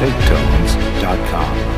Faketones.com.